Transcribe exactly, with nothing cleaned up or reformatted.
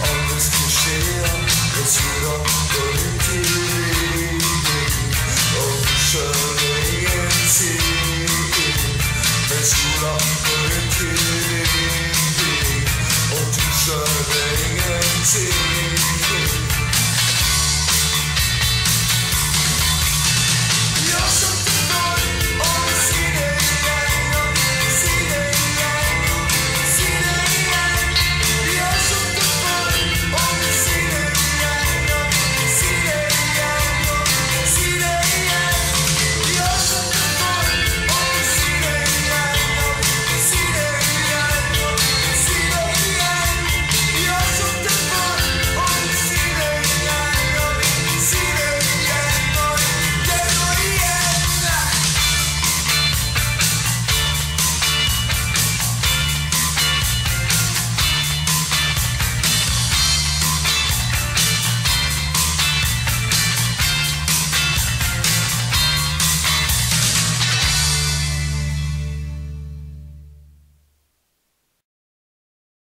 All this cliché.